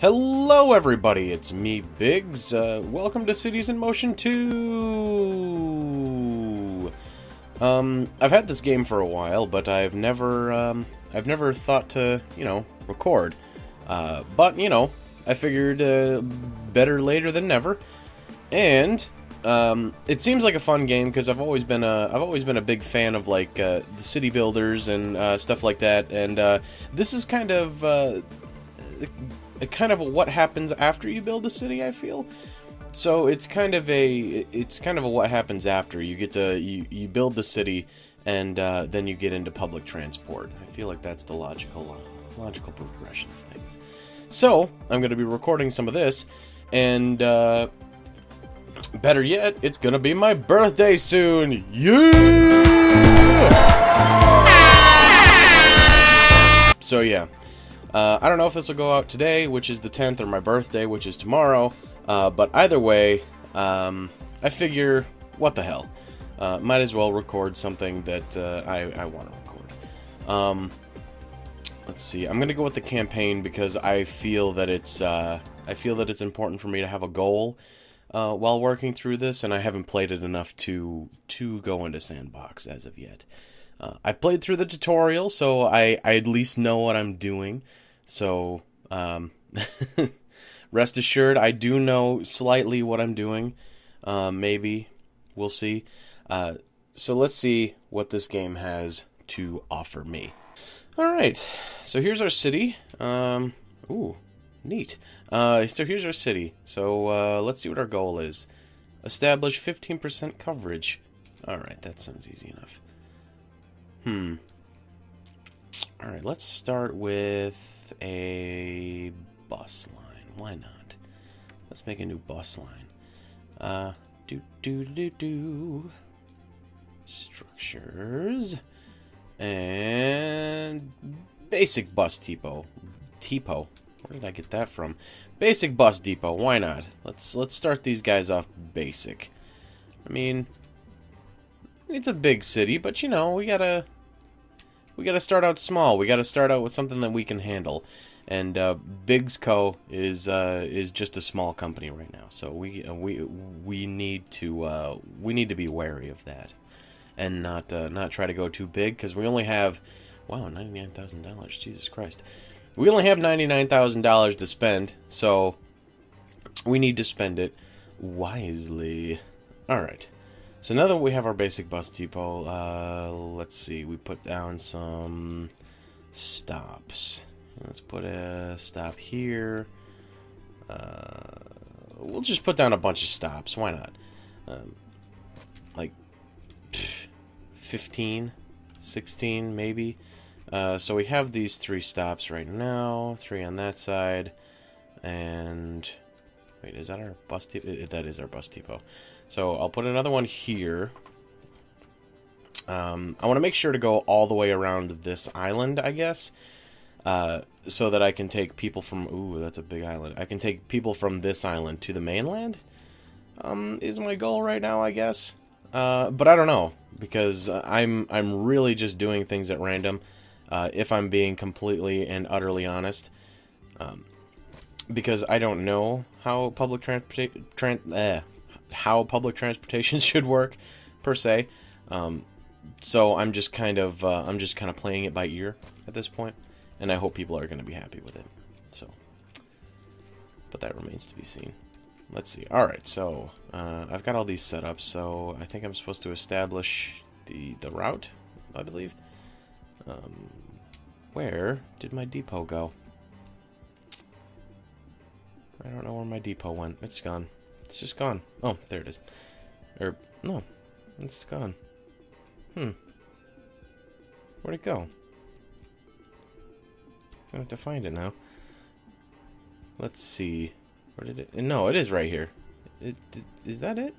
Hello everybody, it's me, Biggs. Welcome to Cities in Motion 2! I've had this game for a while, but I've never thought to, record. But, I figured better later than never. And it seems like a fun game because I've always been a big fan of like the city builders and stuff like that. And this is kind of what happens after you build a city, I feel. So it's kind of a what happens after you get to you build the city, and then you get into public transport. I feel like that's the logical progression of things. So I'm going to be recording some of this, and better yet, it's going to be my birthday soon. Yeah. So yeah. I don't know if this will go out today, which is the 10th, or my birthday, which is tomorrow, but either way, I figure, what the hell, might as well record something that I want to record. Let's see, I'm gonna go with the campaign because I feel that it's important for me to have a goal while working through this, and I haven't played it enough to go into sandbox as of yet. I've played through the tutorial, so I at least know what I'm doing. So, rest assured, I do know slightly what I'm doing. Maybe. We'll see. So let's see what this game has to offer me. Alright, so here's our city. Ooh, neat. So here's our city. So, let's see what our goal is. Establish 15% coverage. Alright, that sounds easy enough. Alright, let's start with a bus line. Why not? Let's make a new bus line. Structures. And basic bus depot. Where did I get that from? Basic bus depot. Why not? Let's start these guys off basic. I mean, it's a big city, but we gotta start out small. We gotta start out with something that we can handle, and Biggs Co. is just a small company right now, so we need to be wary of that, and not try to go too big, because we only have, wow, $99,000. Jesus Christ, we only have $99,000 to spend, so we need to spend it wisely. All right. So now that we have our basic bus depot, let's see, we put down some stops. Let's put a stop here. We'll just put down a bunch of stops, why not? Like, 15, 16 maybe. So we have these 3 stops right now, 3 on that side, and... Wait, is that our bus depot? That is our bus depot. So I'll put another one here. I want to make sure to go all the way around this island, I guess, so that I can take people from... Ooh, that's a big island. I can take people from this island to the mainland, is my goal right now, I guess. But I don't know, because I'm really just doing things at random, if I'm being completely and utterly honest. Because I don't know how public transportation should work, per se. So I'm just kind of playing it by ear at this point, and I hope people are going to be happy with it. So, but that remains to be seen. Let's see. All right, so I've got all these set up. So I think I'm supposed to establish the route, I believe. Where did my depot go? I don't know where my depot went. It's gone. It's just gone. Oh, there it is. Or, no. It's gone. Where'd it go? I'm gonna have to find it now. Let's see. Where did it... No, it is right here. Is that it?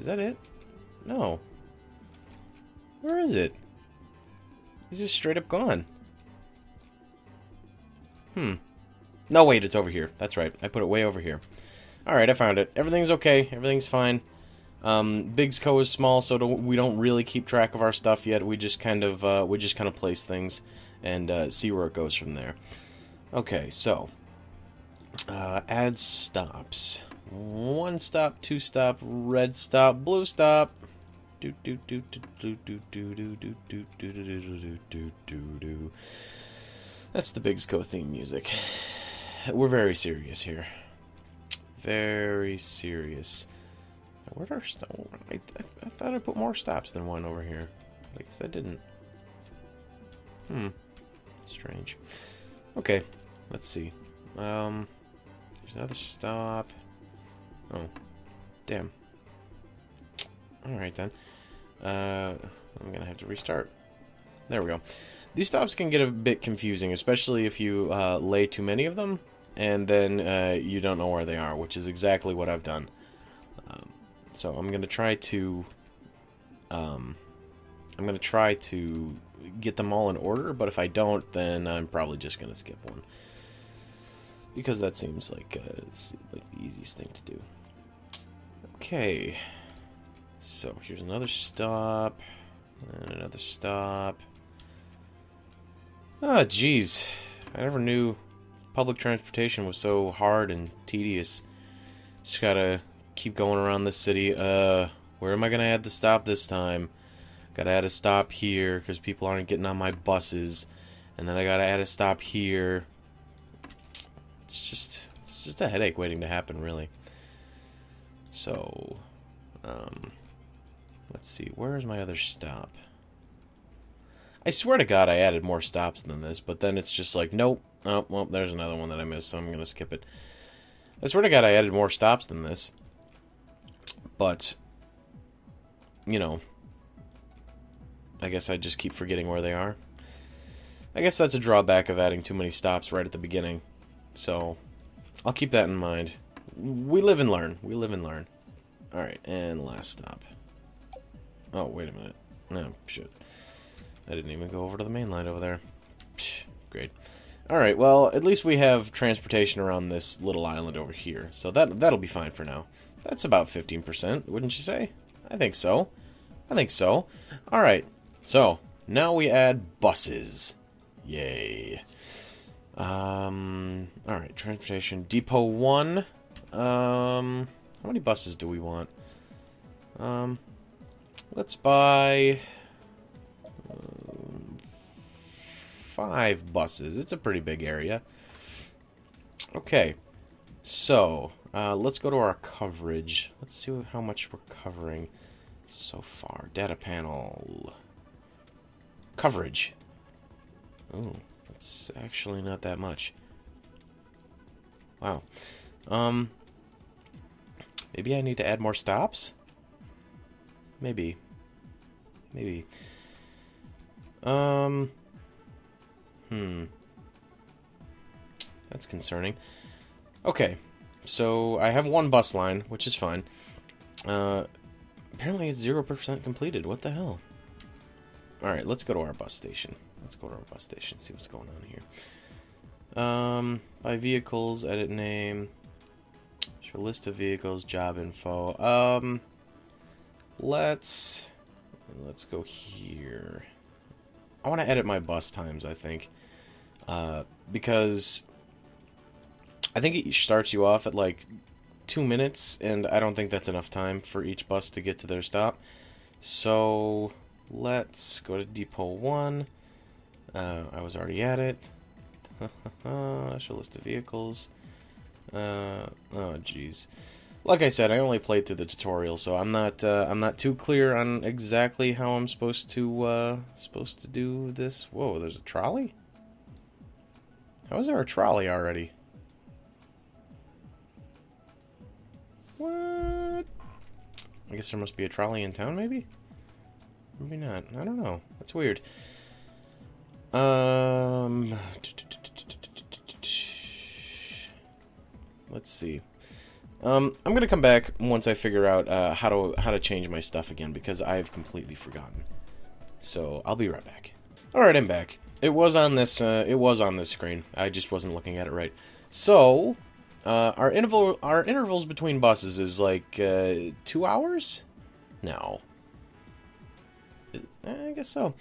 Is that it? No. Where is it? It's just straight up gone. No, wait, it's over here. That's right. I put it way over here. Alright, I found it. Everything's okay. Everything's fine. Biggs Co. is small, so we don't really keep track of our stuff yet. We just kind of place things and see where it goes from there. Okay, so Add stops. One stop, two stop, red stop, blue stop. That's the Biggs Co. theme music. We're very serious here. Very serious. Where are stones? I thought I put more stops than one over here. I guess I didn't. Strange. Okay, let's see. There's another stop. Oh, damn. Alright then. I'm gonna have to restart. There we go. These stops can get a bit confusing, especially if you lay too many of them, and then you don't know where they are, which is exactly what I've done. So I'm gonna try to get them all in order, but if I don't, then I'm probably just gonna skip one, because that seems like it's like the easiest thing to do. Okay, so here's another stop and another stop. Oh geez, I never knew public transportation was so hard and tedious. Just gotta keep going around this city. Where am I gonna add the stop this time? Gotta add a stop here because people aren't getting on my buses, and then I gotta add a stop here. It's just a headache waiting to happen, really. So, let's see. Where's my other stop? I swear to God, I added more stops than this, but then it's just like, nope. Oh, well, there's another one that I missed, so I'm gonna skip it. I swear to God, I added more stops than this, but you know, I guess I just keep forgetting where they are. I guess that's a drawback of adding too many stops right at the beginning. So, I'll keep that in mind. We live and learn. We live and learn. Alright, and last stop. Oh, wait a minute. No, shit. I didn't even go over to the main line over there. Psh, great. Alright, well, at least we have transportation around this little island over here. So that'll be fine for now. That's about 15%, wouldn't you say? I think so. I think so. Alright, so now we add buses. Yay. Alright, transportation. Depot 1. How many buses do we want? Let's buy 5 buses. It's a pretty big area. Okay, so let's go to our coverage. Let's see how much we're covering so far. Data panel. Coverage. Oh. It's actually not that much. Wow. Maybe I need to add more stops? Maybe. Maybe. That's concerning. Okay. So, I have one bus line, which is fine. Apparently it's 0% completed. What the hell? Alright, let's go to our bus station. Let's go to our bus station, see what's going on here. By vehicles, edit name. Your list of vehicles, job info. Let's go here. I want to edit my bus times, I think. Because I think it starts you off at like 2 minutes, and I don't think that's enough time for each bus to get to their stop. So let's go to Depot 1. I was already at it. Show list of vehicles. Oh jeez. Like I said, I only played through the tutorial, so I'm not too clear on exactly how I'm supposed to do this. Whoa, there's a trolley? How is there a trolley already? What? I guess there must be a trolley in town, maybe? Maybe not. I don't know. That's weird. Let's see. I'm gonna come back once I figure out how to change my stuff again, because I've completely forgotten. So I'll be right back. All right, I'm back. It was on this screen. I just wasn't looking at it right. So our intervals between buses is like 2 hours? No. I guess so.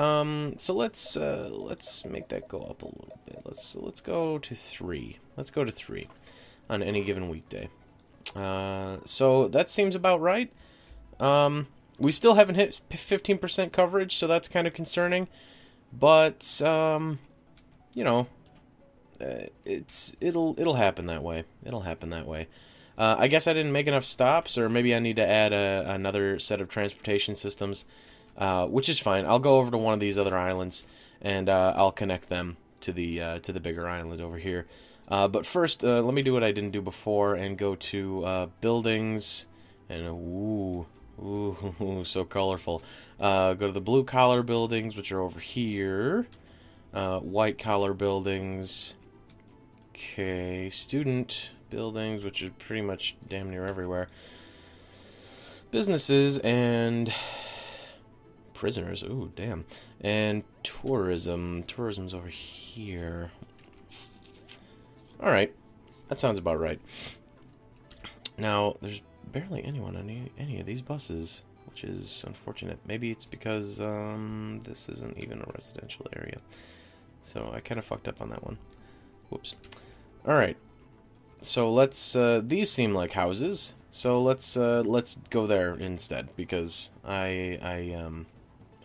So let's make that go up a little bit. Let's go to 3. Let's go to 3 on any given weekday. So that seems about right. We still haven't hit 15% coverage, so that's kind of concerning. But you know, it'll happen that way. It'll happen that way. I guess I didn't make enough stops, or maybe I need to add another set of transportation systems, which is fine. I'll go over to one of these other islands, and I'll connect them to the bigger island over here. But first, let me do what I didn't do before and go to buildings, and ooh, so colorful. Go to the blue collar buildings, which are over here. White collar buildings. Okay, student buildings, which is pretty much damn near everywhere. Businesses and prisoners. Ooh, damn. And tourism. Tourism's over here. Alright, that sounds about right. Now, there's barely anyone on any of these buses, which is unfortunate. Maybe it's because this isn't even a residential area. So I kind of fucked up on that one. Whoops. Alright, so let's, these seem like houses, so let's go there instead, because I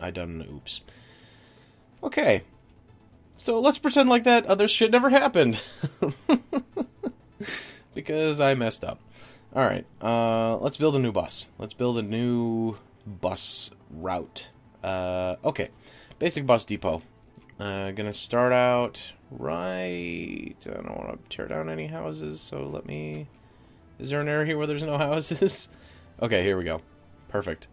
done an oops. Okay. So let's pretend like that other shit never happened. Because I messed up. Alright, let's build a new bus. Let's build a new bus route. Okay, basic bus depot. Gonna start out right... I don't want to tear down any houses, so let me... Is there an area here where there's no houses? Okay, here we go. Perfect.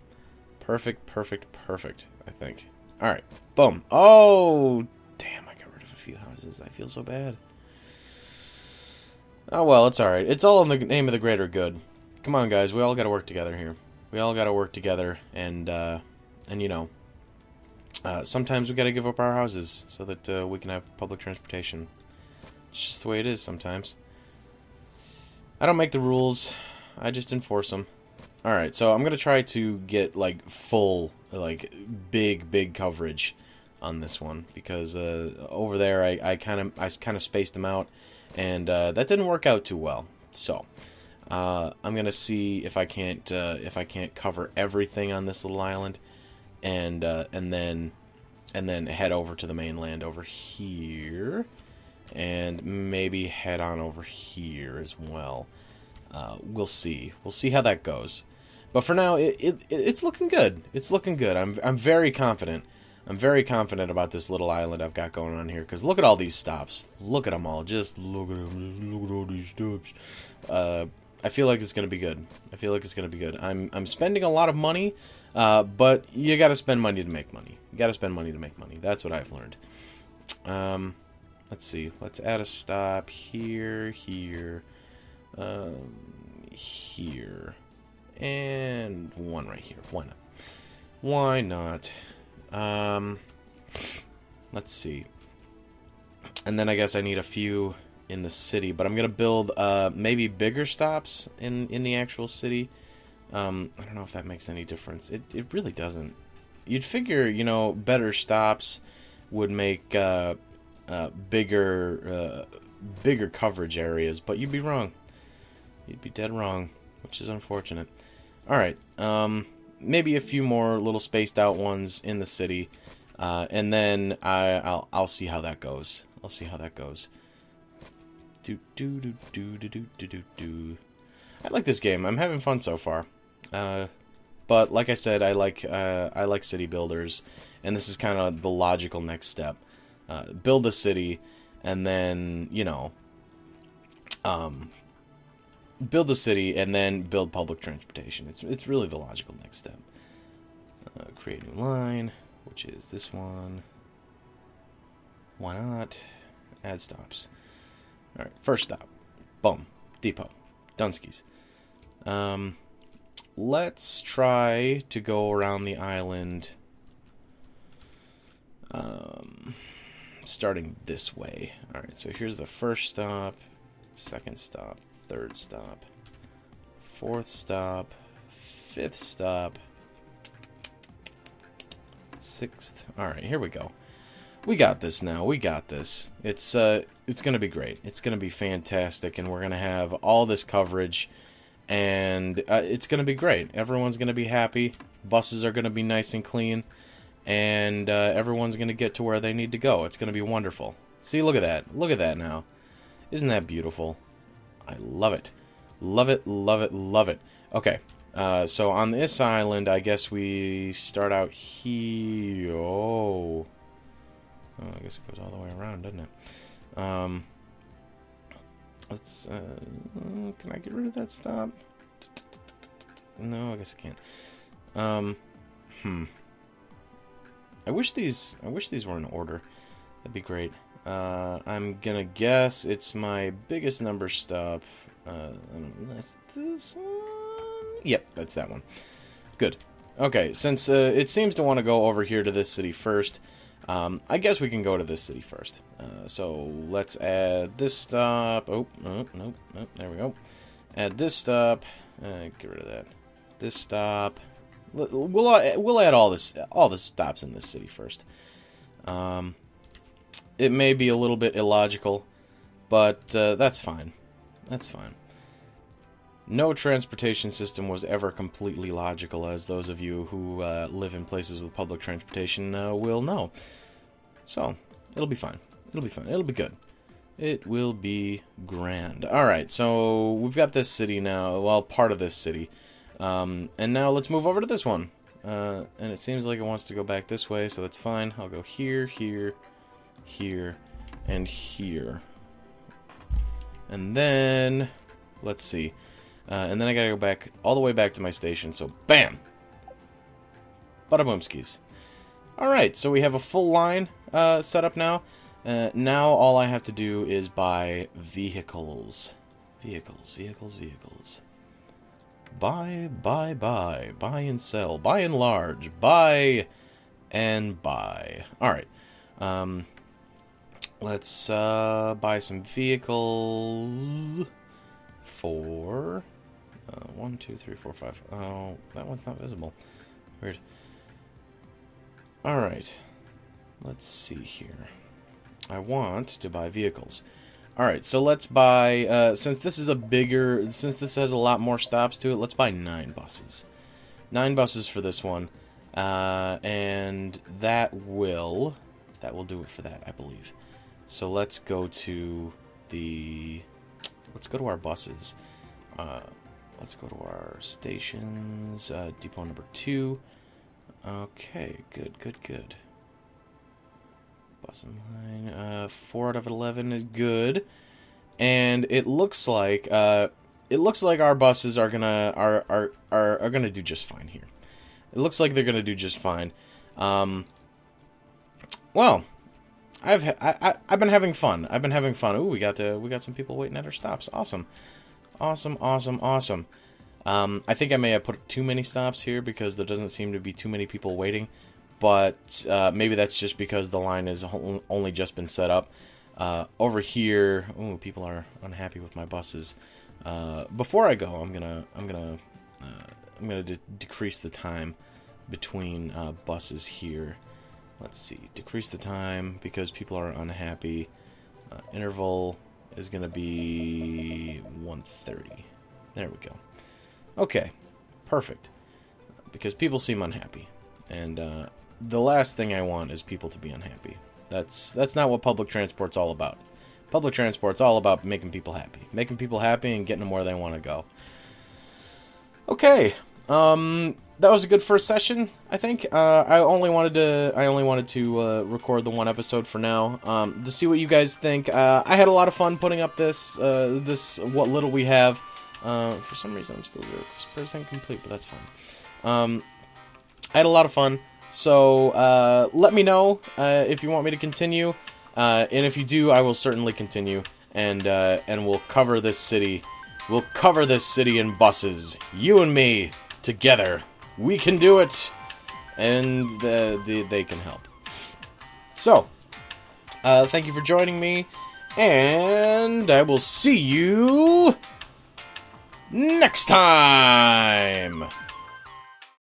Perfect, perfect, perfect, I think. Alright, boom. Oh, damn, I got rid of a few houses. I feel so bad. Oh, well, it's alright. It's all in the name of the greater good. Come on, guys. We all gotta work together here. We all gotta work together, and you know, sometimes we gotta give up our houses so that we can have public transportation. It's just the way it is sometimes. I don't make the rules. I just enforce them. Alright, so I'm gonna try to get, like, full, like, big coverage on this one, because over there I kind of spaced them out. And that didn't work out too well, so I'm gonna see if I can't cover everything on this little island, and then head over to the mainland over here, and maybe head on over here as well. We'll see. We'll see how that goes. But for now, it's looking good. It's looking good. I'm very confident. I'm very confident about this little island I've got going on here, because look at all these stops. Look at them all. Just look at them. Just look at all these stops. I feel like it's going to be good. I feel like it's going to be good. I'm spending a lot of money, but you got to spend money to make money. You got to spend money to make money. That's what I've learned. Let's see. Let's add a stop here, here, and one right here. Why not? Why not? Let's see. And then I guess I need a few in the city, but I'm gonna build, maybe bigger stops in the actual city. I don't know if that makes any difference. It really doesn't. You'd figure, you know, better stops would make, bigger coverage areas, but you'd be wrong. You'd be dead wrong, which is unfortunate. Alright, maybe a few more little spaced out ones in the city, and then I'll see how that goes. I'll see how that goes. I like this game. I'm having fun so far. But like I said, I like city builders, and this is kind of the logical next step. Build a city, and then you know, build the city, and then build public transportation. It's really the logical next step. Create a new line, which is this one. Why not? Add stops. Alright, first stop. Boom. Depot. Dunskies. Let's try to go around the island, starting this way. Alright, so here's the first stop, second stop, third stop, fourth stop, fifth stop, 6th. Alright, here we go. We got this now. We got this. It's going to be great. It's going to be fantastic, and we're going to have all this coverage, and it's going to be great. Everyone's going to be happy. Buses are going to be nice and clean, and everyone's going to get to where they need to go. It's going to be wonderful. See, look at that. Look at that now. Isn't that beautiful? I love it. Love it, love it, love it. Okay, so on this island, I guess we start out here. Oh... Oh, I guess it goes all the way around, doesn't it? Let's, can I get rid of that stop? No, I guess I can't. I wish these were in order. That'd be great. I'm gonna guess it's my biggest number stop. That's this one? Yep, that's that one. Good. Okay, since, it seems to want to go over here to this city first, I guess we can go to this city first. So let's add this stop. Oh, no, no, no, there we go. Add this stop. Get rid of that. This stop. We'll add all the stops in this city first. It may be a little bit illogical, but that's fine. That's fine. No transportation system was ever completely logical, as those of you who live in places with public transportation will know. So, it'll be fine. It'll be fine. It'll be good. It will be grand. Alright, so we've got this city now. Well, part of this city. And now let's move over to this one. And it seems like it wants to go back this way, so that's fine. I'll go here, here, here, and here. And then... let's see. And then I gotta go back all the way back to my station, so BAM! Bada-boomskis. Alright, so we have a full line set up now. Now all I have to do is buy vehicles. Vehicles, vehicles, vehicles. Buy, buy, buy. Buy and sell. Buy and large. Buy and buy. Alright. Let's buy some vehicles... four, 1, 2, 3, 4, 5. Oh, that one's not visible. Weird. All right, let's see here. I want to buy vehicles. All right, so let's buy. Since this has a lot more stops to it, let's buy 9 buses. 9 buses for this one, and that will do it for that, I believe. So let's go to the. Let's go to our buses. Let's go to our stations. Depot number 2. Okay, good, good, good. Bus in line. 4 out of 11 is good, and it looks like our buses are gonna are gonna do just fine here. It looks like they're gonna do just fine. Well. I've been having fun. I've been having fun. Ooh, we got some people waiting at our stops. Awesome, awesome, awesome, awesome. I think I may have put too many stops here because there doesn't seem to be too many people waiting. But maybe that's just because the line has only just been set up. Over here, ooh, people are unhappy with my buses. Before I go, I'm gonna decrease the time between buses here. Let's see, decrease the time because people are unhappy. Interval is going to be 1:30. There we go. Okay, perfect. Because people seem unhappy. And the last thing I want is people to be unhappy. That's not what public transport's all about. Public transport's all about making people happy. Making people happy and getting them where they want to go. Okay, that was a good first session, I think. I only wanted to record the one episode for now, to see what you guys think. I had a lot of fun putting up this, what little we have. For some reason, I'm still 0% complete, but that's fine. I had a lot of fun, so let me know if you want me to continue, and if you do, I will certainly continue, and we'll cover this city. We'll cover this city in buses, you and me, together. We can do it, and they can help. So, thank you for joining me, and I will see you next time!